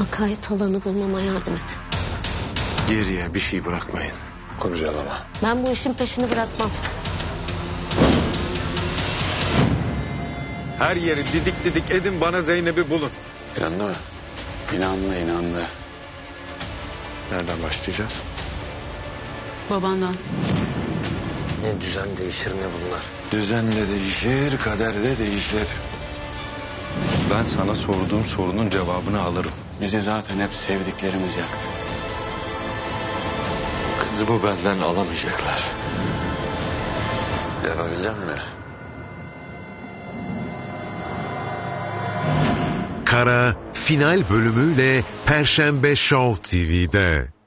Akayet alanı bulmama yardım et. Geriye bir şey bırakmayın. Kurcalama. Ben bu işin peşini bırakmam. Her yeri didik didik edin, bana Zeynep'i bulun. İnandı mı? İnandı. Nereden başlayacağız? Babandan. Ne düzen değişir ne bunlar. Düzen de değişir, kader de değişir. Ben sana sorduğum sorunun cevabını alırım. Bizi zaten hep sevdiklerimiz yaktı. Kızımı benden alamayacaklar. Yapabilecek mi? Kara final bölümüyle Perşembe Show TV'de.